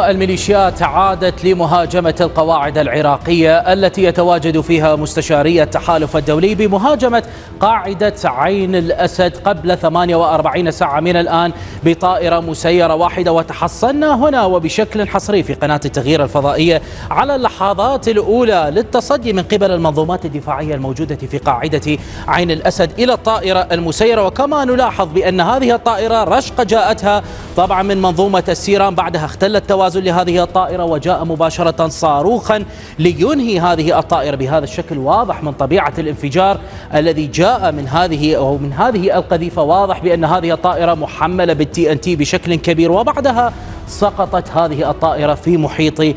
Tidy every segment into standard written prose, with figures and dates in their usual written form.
الميليشيات عادت لمهاجمة القواعد العراقية التي يتواجد فيها مستشاري التحالف الدولي بمهاجمة قاعدة عين الأسد قبل 48 ساعة من الآن بطائرة مسيرة واحدة. وتحصلنا هنا وبشكل حصري في قناة التغيير الفضائية على اللحظات الأولى للتصدي من قبل المنظومات الدفاعية الموجودة في قاعدة عين الأسد إلى الطائرة المسيرة. وكما نلاحظ بأن هذه الطائرة رشقة جاءتها طبعا من منظومة السيران، بعدها اختلت لهذه الطائرة وجاء مباشرة صاروخا لينهي هذه الطائرة بهذا الشكل. واضح من طبيعة الانفجار الذي جاء من هذه القذيفة، واضح بأن هذه الطائرة محملة بالتي ان تي بشكل كبير، وبعدها سقطت هذه الطائرة في محيط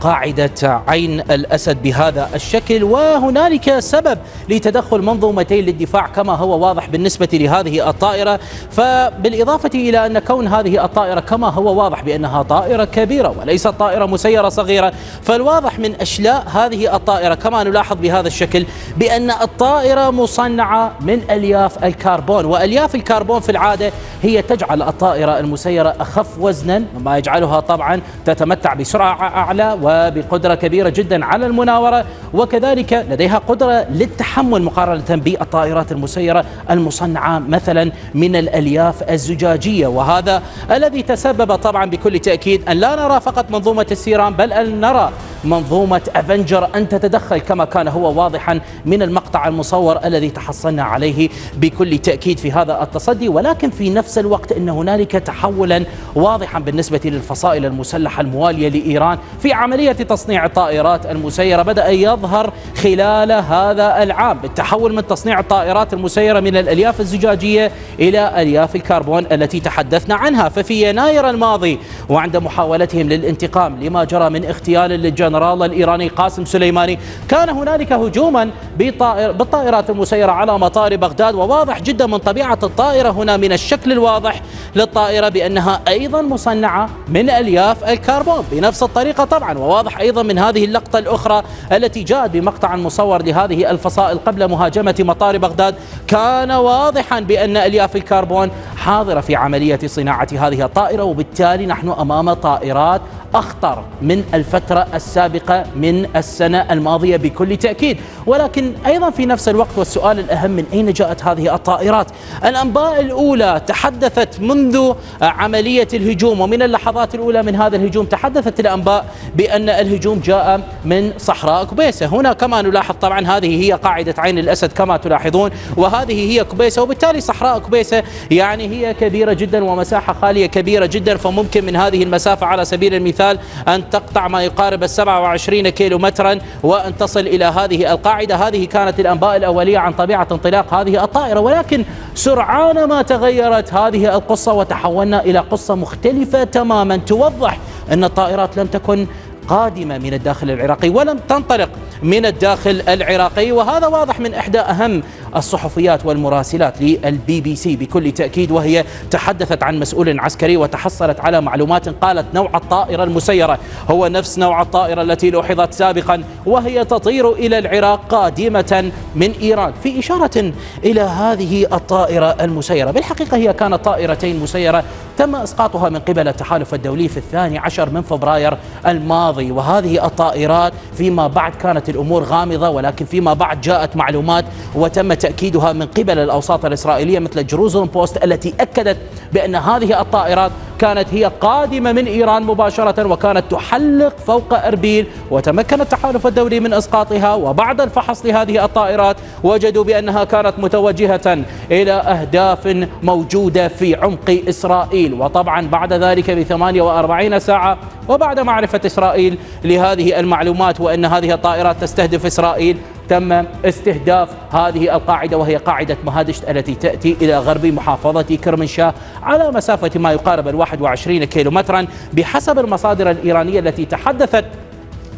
قاعدة عين الأسد بهذا الشكل. وهنالك سبب لتدخل منظومتين للدفاع كما هو واضح بالنسبة لهذه الطائرة، فبالإضافة إلى أن كون هذه الطائرة كما هو واضح بأنها طائرة كبيرة وليس طائرة مسيرة صغيرة، فالواضح من أشلاء هذه الطائرة كما نلاحظ بهذا الشكل بأن الطائرة مصنعة من ألياف الكربون، وألياف الكربون في العادة هي تجعل الطائرة المسيرة أخف وزنا، ما يجعلها طبعا تتمتع بسرعة أعلى وبقدرة كبيرة جدا على المناورة، وكذلك لديها قدرة للتحمل مقارنة بالطائرات المسيرة المصنعة مثلا من الألياف الزجاجية. وهذا الذي تسبب طبعا بكل تأكيد أن لا نرى فقط منظومة السيران بل أن نرى منظومة أفنجر أن تتدخل كما كان هو واضحا من المقطع المصور الذي تحصلنا عليه بكل تأكيد في هذا التصدي. ولكن في نفس الوقت أن هنالك تحولا واضحا بالنسبة للفصائل المسلحة الموالية لإيران في عملية تصنيع الطائرات المسيرة، بدأ يظهر خلال هذا العام التحول من تصنيع الطائرات المسيرة من الألياف الزجاجية إلى ألياف الكربون التي تحدثنا عنها. ففي يناير الماضي وعند محاولتهم للانتقام لما جرى من اغتيال الجنرال الإيراني قاسم سليماني كان هنالك هجوما بالطائرات المسيرة على مطار بغداد، وواضح جدا من طبيعة الطائرة هنا من الشكل الواضح للطائرة بأنها أيضا مصنعة من ألياف الكربون بنفس الطريقة طبعا. وواضح أيضا من هذه اللقطة الأخرى التي جاءت بمقطع مصور لهذه الفصائل قبل مهاجمة مطار بغداد كان واضحا بأن ألياف الكربون حاضرة في عملية صناعة هذه الطائرة، وبالتالي نحن أمام طائرات أخطر من الفترة السابقة من السنة الماضية بكل تأكيد. ولكن أيضا في نفس الوقت والسؤال الأهم من أين جاءت هذه الطائرات؟ الأنباء الأولى تحدثت منذ عملية الهجوم ومن اللحظات الأولى من هذا الهجوم تحدثت الأنباء بأن الهجوم جاء من صحراء كبيسة. هنا كما نلاحظ طبعا هذه هي قاعدة عين الأسد كما تلاحظون، وهذه هي كبيسة، وبالتالي صحراء كبيسة يعني هي كبيرة جدا ومساحة خالية كبيرة جدا، فممكن من هذه المسافة على سبيل المثال أن تقطع ما يقارب 27 كيلو مترا وأن تصل إلى هذه القاعدة. هذه كانت الأنباء الأولية عن طبيعة انطلاق هذه الطائرة، ولكن سرعان ما تغيرت هذه القصة وتحولنا إلى قصة مختلفة تماما توضح أن الطائرات لم تكن قادمة من الداخل العراقي ولم تنطلق من الداخل العراقي. وهذا واضح من إحدى أهم الصحفيات والمراسلات للبي بي سي بكل تأكيد، وهي تحدثت عن مسؤول عسكري وتحصلت على معلومات قالت نوع الطائرة المسيرة هو نفس نوع الطائرة التي لوحظت سابقا وهي تطير إلى العراق قادمة من إيران، في إشارة إلى هذه الطائرة المسيرة. بالحقيقة هي كانت طائرتين مسيرة تم إسقاطها من قبل التحالف الدولي في 12 من فبراير الماضي، وهذه الطائرات فيما بعد كانت الأمور غامضة، ولكن فيما بعد جاءت معلومات وتم تأكيدها من قبل الأوساط الإسرائيلية مثل جروزلم بوست التي أكدت بأن هذه الطائرات كانت هي قادمة من إيران مباشرة وكانت تحلق فوق أربيل، وتمكن التحالف الدولي من إسقاطها. وبعد الفحص لهذه الطائرات وجدوا بأنها كانت متوجهة إلى أهداف موجودة في عمق إسرائيل، وطبعا بعد ذلك ب 48 ساعة وبعد معرفة إسرائيل لهذه المعلومات وأن هذه الطائرات تستهدف إسرائيل تم استهداف هذه القاعدة، وهي قاعدة مهادشت التي تأتي إلى غرب محافظة كرمنشاه على مسافة ما يقارب 21 كيلو مترا بحسب المصادر الإيرانية التي تحدثت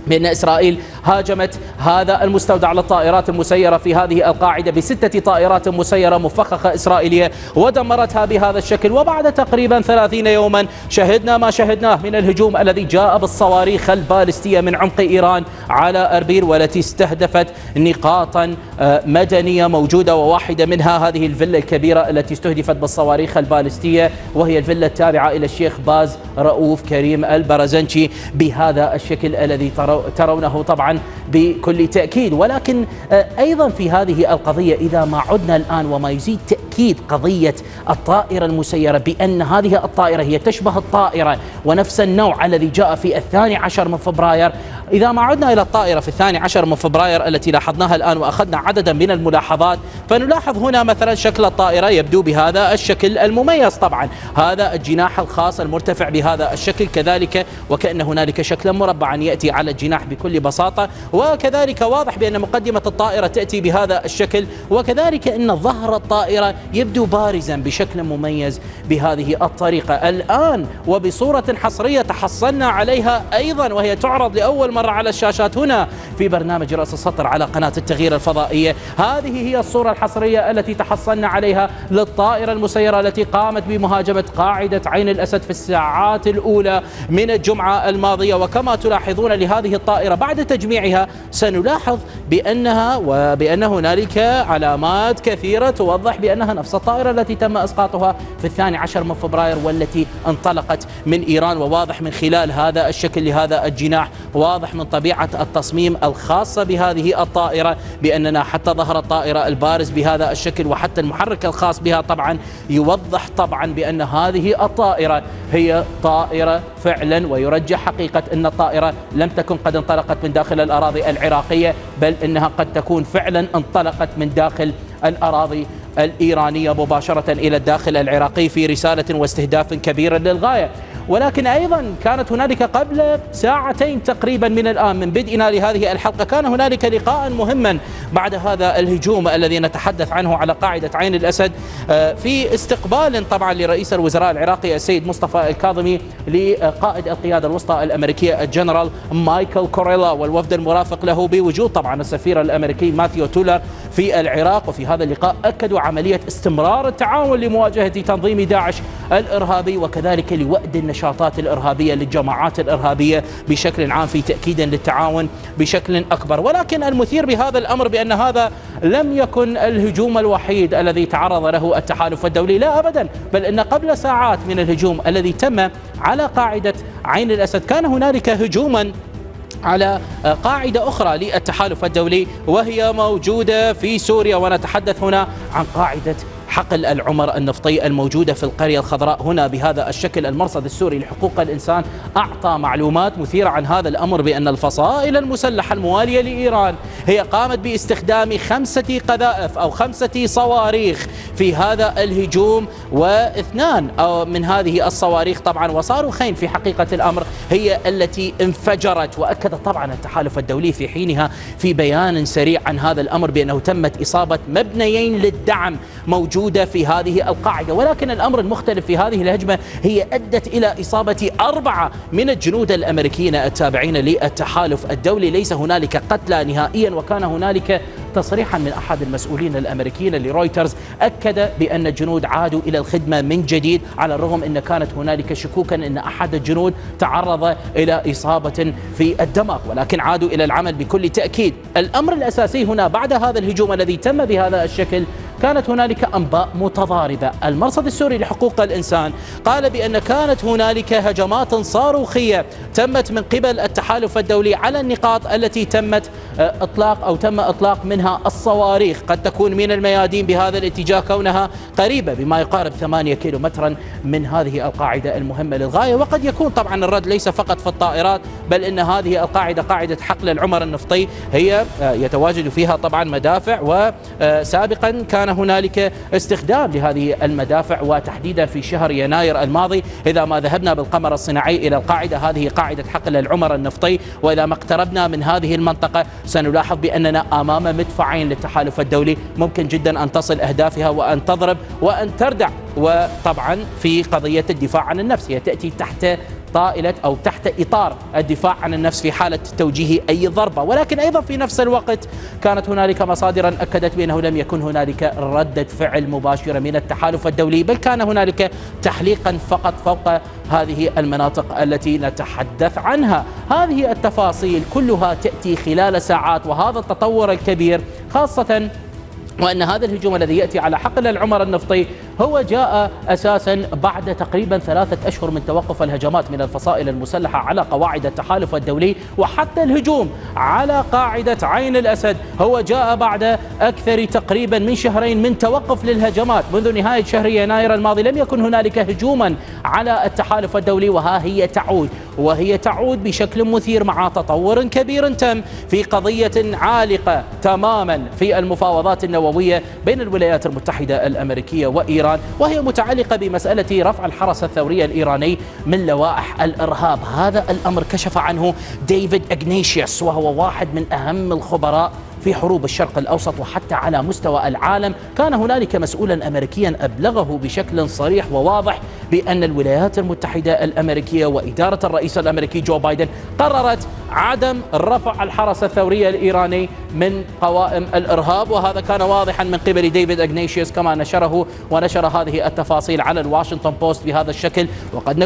بأن إسرائيل هاجمت هذا المستودع للطائرات المسيرة في هذه القاعدة ب6 طائرات مسيرة مفخخة إسرائيلية ودمرتها بهذا الشكل. وبعد تقريبا 30 يوما شهدنا ما شهدناه من الهجوم الذي جاء بالصواريخ البالستية من عمق إيران على أربيل، والتي استهدفت نقاطا مدنية موجودة، وواحدة منها هذه الفيلا الكبيرة التي استهدفت بالصواريخ البالستية، وهي الفيلا التابعة إلى الشيخ باز رؤوف كريم البرزنجي بهذا الشكل الذي ترونه طبعا بكل تأكيد. ولكن أيضا في هذه القضية إذا ما عدنا الآن، وما يزيد تأكيد قضية الطائرة المسيرة بأن هذه الطائرة هي تشبه الطائرة ونفس النوع الذي جاء في 12 من فبراير، إذا ما عدنا إلى الطائرة في 12 من فبراير التي لاحظناها الآن وأخذنا عددا من الملاحظات، فنلاحظ هنا مثلا شكل الطائرة يبدو بهذا الشكل المميز، طبعا هذا الجناح الخاص المرتفع بهذا الشكل، كذلك وكأن هنالك شكلا مربعا يأتي على الجناح بكل بساطة، وكذلك واضح بأن مقدمة الطائرة تأتي بهذا الشكل، وكذلك أن ظهر الطائرة يبدو بارزا بشكل مميز بهذه الطريقة. الآن وبصورة حصرية تحصلنا عليها أيضا، وهي تعرض لأول مرة على الشاشات هنا في برنامج رأس السطر على قناة التغيير الفضائية. هذه هي الصورة الحصرية التي تحصلنا عليها للطائرة المسيرة التي قامت بمهاجمة قاعدة عين الأسد في الساعات الأولى من الجمعة الماضية. وكما تلاحظون لهذه الطائرة بعد تجميعها سنلاحظ بأن هنالك علامات كثيرة توضح بأنها نفس الطائرة التي تم إسقاطها في 12 من فبراير والتي انطلقت من إيران. وواضح من خلال هذا الشكل لهذا الجناح، واضح من طبيعة التصميم الخاصة بهذه الطائرة بأننا حتى ظهر الطائرة البارز بهذا الشكل، وحتى المحرك الخاص بها طبعا يوضح طبعا بأن هذه الطائرة هي طائرة فعلا. ويرجح حقيقة أن الطائرة لم تكن قد انطلقت من داخل الأراضي العراقية، بل إنها قد تكون فعلا انطلقت من داخل الأراضي الإيرانية مباشرة إلى الداخل العراقي في رسالة واستهداف كبير للغاية. ولكن أيضا كانت هنالك قبل ساعتين تقريبا من الآن من بدئنا لهذه الحلقة، كان هنالك لقاء مهما بعد هذا الهجوم الذي نتحدث عنه على قاعدة عين الأسد، في استقبال طبعا لرئيس الوزراء العراقي السيد مصطفى الكاظمي لقائد القيادة الوسطى الأمريكية الجنرال مايكل كوريلا والوفد المرافق له، بوجود طبعا السفير الأمريكي ماثيو تولر في العراق. وفي هذا اللقاء أكدوا عملية استمرار التعاون لمواجهة تنظيم داعش الإرهابي، وكذلك لوأد النشاطات الإرهابية للجماعات الإرهابية بشكل عام، في تأكيد للتعاون بشكل أكبر. ولكن المثير بهذا الأمر بأن هذا لم يكن الهجوم الوحيد الذي تعرض له التحالف الدولي، لا أبدا، بل أن قبل ساعات من الهجوم الذي تم على قاعدة عين الأسد كان هنالك هجوما على قاعدة أخرى للتحالف الدولي وهي موجودة في سوريا، ونتحدث هنا عن قاعدة حقل العمر النفطي الموجودة في القرية الخضراء هنا بهذا الشكل. المرصد السوري لحقوق الإنسان أعطى معلومات مثيرة عن هذا الأمر بأن الفصائل المسلحة الموالية لإيران هي قامت باستخدام 5 قذائف أو 5 صواريخ في هذا الهجوم، واثنان من هذه الصواريخ طبعا وصاروخين في حقيقة الأمر هي التي انفجرت. وأكد طبعا التحالف الدولي في حينها في بيان سريع عن هذا الأمر بأنه تمت إصابة مبنيين للدعم موجودة في هذه القاعدة. ولكن الأمر المختلف في هذه الهجمة هي أدت إلى إصابة 4 من الجنود الأمريكيين التابعين للتحالف الدولي، ليس هنالك قتلى نهائيا. وكان هنالك تصريحا من أحد المسؤولين الأمريكيين لرويترز أكد بأن الجنود عادوا إلى الخدمة من جديد، على الرغم أن كانت هنالك شكوكا أن أحد الجنود تعرض إلى إصابة في الدماغ، ولكن عادوا إلى العمل بكل تأكيد. الأمر الأساسي هنا بعد هذا الهجوم الذي تم بهذا الشكل كانت هنالك أنباء متضاربة. المرصد السوري لحقوق الإنسان قال بأن كانت هنالك هجمات صاروخية تمت من قبل التحالف الدولي على النقاط التي تم إطلاق منها الصواريخ، قد تكون من الميادين بهذا الاتجاه كونها قريبة بما يقارب 8 كيلومترا من هذه القاعدة المهمة للغاية. وقد يكون طبعا الرد ليس فقط في الطائرات، بل إن هذه القاعدة قاعدة حقل العمر النفطي هي يتواجد فيها طبعا مدافع، وسابقا كان هنالك استخدام لهذه المدافع، وتحديدا في شهر يناير الماضي إذا ما ذهبنا بالقمر الصناعي إلى القاعدة، هذه قاعدة حقل العمر النفطي، وإذا ما اقتربنا من هذه المنطقة سنلاحظ بأننا أمام مدفعين للتحالف الدولي، ممكن جدا أن تصل أهدافها وأن تضرب وأن تردع. وطبعا في قضية الدفاع عن النفس هي تأتي تحت طائلة أو تحت إطار الدفاع عن النفس في حالة توجيه أي ضربة. ولكن أيضا في نفس الوقت كانت هنالك مصادر أكدت بأنه لم يكن هنالك ردة فعل مباشرة من التحالف الدولي، بل كان هنالك تحليقا فقط فوق هذه المناطق التي نتحدث عنها. هذه التفاصيل كلها تأتي خلال ساعات، وهذا التطور الكبير، خاصة وأن هذا الهجوم الذي يأتي على حقل العمر النفطي هو جاء أساسا بعد تقريبا 3 أشهر من توقف الهجمات من الفصائل المسلحة على قواعد التحالف الدولي. وحتى الهجوم على قاعدة عين الأسد هو جاء بعد أكثر تقريبا من 2 شهرين من توقف للهجمات. منذ نهاية شهر يناير الماضي لم يكن هنالك هجوما على التحالف الدولي، وها هي تعود، وهي تعود بشكل مثير مع تطور كبير تم في قضية عالقة تماما في المفاوضات النووية بين الولايات المتحدة الأمريكية وإيران، وهي متعلقة بمسألة رفع الحرس الثوري الإيراني من لوائح الإرهاب. هذا الأمر كشف عنه ديفيد إغناتيوس، وهو واحد من أهم الخبراء في حروب الشرق الأوسط وحتى على مستوى العالم. كان هنالك مسؤولا أمريكيا أبلغه بشكل صريح وواضح بأن الولايات المتحدة الأمريكية وإدارة الرئيس الأمريكي جو بايدن قررت عدم رفع الحرس الثوري الإيراني من قوائم الإرهاب، وهذا كان واضحا من قبل ديفيد إغناتيوس كما نشره، ونشر هذه التفاصيل على الواشنطن بوست بهذا الشكل. وقد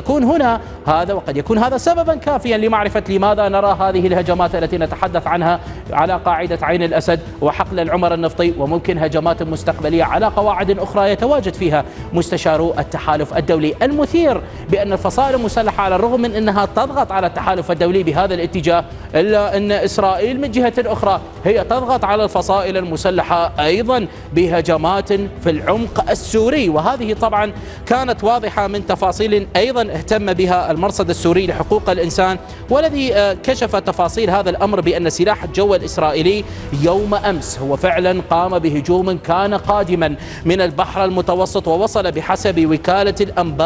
يكون هذا سببا كافيا لمعرفة لماذا نرى هذه الهجمات التي نتحدث عنها على قاعدة عين الأسد وحقل العمر النفطي، وممكن هجمات مستقبلية على قواعد أخرى يتواجد فيها مستشارو التحالف الدولي. المثير بأن الفصائل المسلحة على الرغم من أنها تضغط على التحالف الدولي بهذا الاتجاه، إلا أن إسرائيل من جهة أخرى هي تضغط على الفصائل المسلحة أيضا بهجمات في العمق السوري، وهذه طبعا كانت واضحة من تفاصيل أيضا اهتم بها المرصد السوري لحقوق الإنسان، والذي كشف تفاصيل هذا الأمر بأن سلاح الجو الإسرائيلي يوم أمس هو فعلا قام بهجوم كان قادما من البحر المتوسط، ووصل بحسب وكالة الأنباء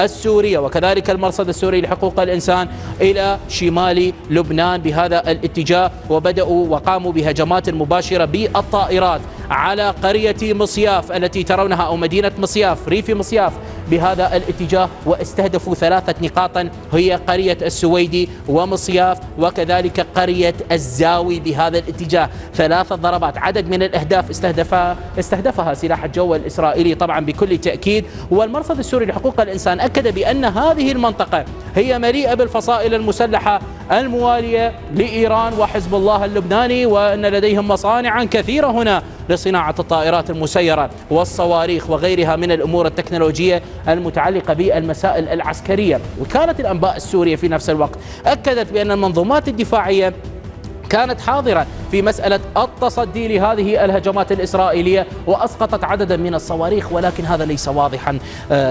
السورية وكذلك المرصد السوري لحقوق الإنسان إلى شمال لبنان بهذا الاتجاه، وبدأوا وقاموا بهجمات مباشرة بالطائرات على قرية مصياف التي ترونها أو مدينة مصياف، ريف مصياف بهذا الاتجاه، واستهدفوا 3 نقاطا هي قرية السويدي ومصياف وكذلك قرية الزاوي بهذا الاتجاه. 3 ضربات، عدد من الأهداف استهدفها سلاح الجو الإسرائيلي طبعا بكل تأكيد. والمرصد السوري لحقوق الإنسان أكد بأن هذه المنطقة هي مليئة بالفصائل المسلحة الموالية لإيران وحزب الله اللبناني، وأن لديهم مصانعا كثيرة هنا لصناعة الطائرات المسيرة والصواريخ وغيرها من الأمور التكنولوجية المتعلقة بالمسائل العسكرية. وكالة الأنباء السورية في نفس الوقت أكدت بأن المنظومات الدفاعية كانت حاضرة في مسألة التصدي لهذه الهجمات الإسرائيلية، وأسقطت عددا من الصواريخ، ولكن هذا ليس واضحا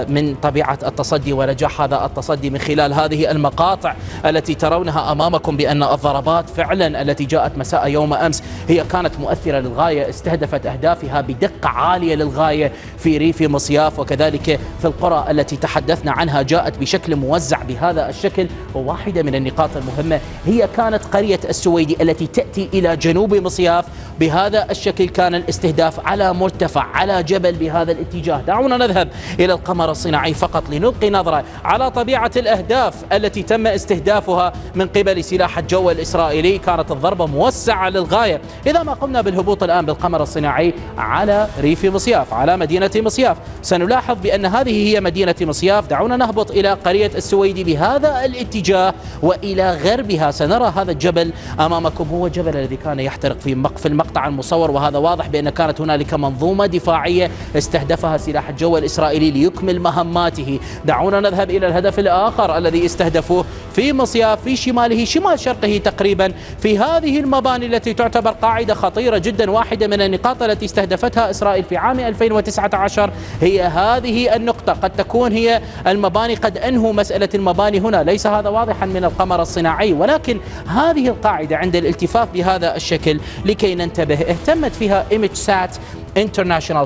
من طبيعة التصدي ونجاح هذا التصدي من خلال هذه المقاطع التي ترونها أمامكم، بأن الضربات فعلا التي جاءت مساء يوم أمس هي كانت مؤثرة للغاية، استهدفت أهدافها بدقة عالية للغاية في ريف مصياف وكذلك في القرى التي تحدثنا عنها، جاءت بشكل موزع بهذا الشكل. وواحدة من النقاط المهمة هي كانت قرية السويدي التي تأتي إلى جنوب مصياف بهذا الشكل، كان الاستهداف على مرتفع على جبل بهذا الاتجاه. دعونا نذهب إلى القمر الصناعي فقط لنلقي نظرة على طبيعة الأهداف التي تم استهدافها من قبل سلاح الجو الإسرائيلي. كانت الضربة موسعة للغاية. إذا ما قمنا بالهبوط الآن بالقمر الصناعي على ريف مصياف، على مدينة مصياف، سنلاحظ بأن هذه هي مدينة مصياف. دعونا نهبط إلى قرية السويدي بهذا الاتجاه وإلى غربها، سنرى هذا الجبل أمامكم، هو الجبل الذي كان يحترق في المقطع المصور. وهذا واضح بأن كانت هنالك منظومة دفاعية استهدفها سلاح الجو الإسرائيلي ليكمل مهماته. دعونا نذهب إلى الهدف الآخر الذي استهدفوه في مصياف، في شماله، شمال شرقه تقريبا، في هذه المباني التي تعتبر قاعدة خطيرة جدا. واحدة من النقاط التي استهدفتها إسرائيل في عام 2019 هي هذه النقطة. قد تكون هي المباني، قد أنهوا مسألة المباني هنا، ليس هذا واضحا من القمر الصناعي، ولكن هذه القاعدة عند الالتفاف بهذا الشكل لكي ننتبه، اهتمت فيها إيميج سات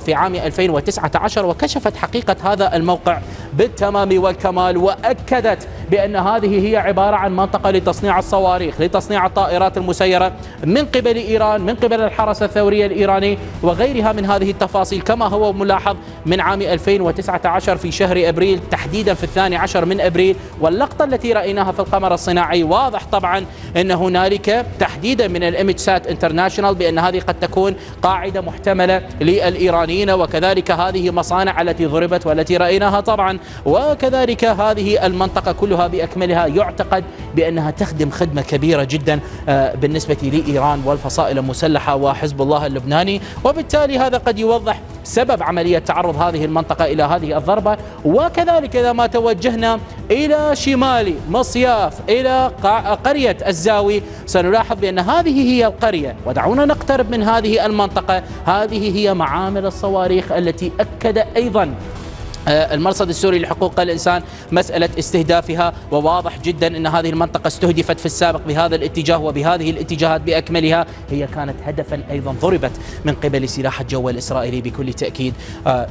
في عام 2019 وكشفت حقيقة هذا الموقع بالتمام والكمال، وأكدت بأن هذه هي عبارة عن منطقة لتصنيع الصواريخ، لتصنيع الطائرات المسيرة من قبل إيران، من قبل الحرس الثوري الإيراني وغيرها من هذه التفاصيل، كما هو ملاحظ من عام 2019 في شهر أبريل، تحديدا في 12 أبريل. واللقطة التي رأيناها في القمر الصناعي واضح طبعا أن هنالك تحديدا من الإيميج سات انترناشنال بأن هذه قد تكون قاعدة محتملة للإيرانيين، وكذلك هذه مصانع التي ضربت والتي رأيناها طبعا، وكذلك هذه المنطقة كلها بأكملها يعتقد بأنها تخدم خدمة كبيرة جدا بالنسبة لإيران والفصائل المسلحة وحزب الله اللبناني. وبالتالي هذا قد يوضح سبب عملية تعرض هذه المنطقة إلى هذه الضربة. وكذلك إذا ما توجهنا إلى شمال مصياف إلى قرية الزاوي سنلاحظ بأن هذه هي القرية، ودعونا نقترب من هذه المنطقة، هذه هي معامل الصواريخ التي أكد أيضا المرصد السوري لحقوق الإنسان مسألة استهدافها. وواضح جدا أن هذه المنطقة استهدفت في السابق بهذا الاتجاه وبهذه الاتجاهات بأكملها، هي كانت هدفا أيضا ضربت من قبل سلاح الجو الإسرائيلي بكل تأكيد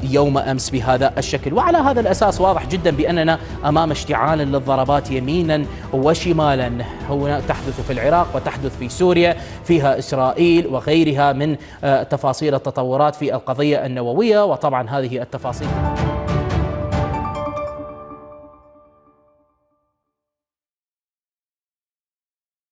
يوم أمس بهذا الشكل. وعلى هذا الأساس واضح جدا بأننا أمام اشتعال للضربات يمينا وشمالا، هنا تحدث في العراق وتحدث في سوريا، فيها إسرائيل وغيرها من تفاصيل التطورات في القضية النووية. وطبعا هذه التفاصيل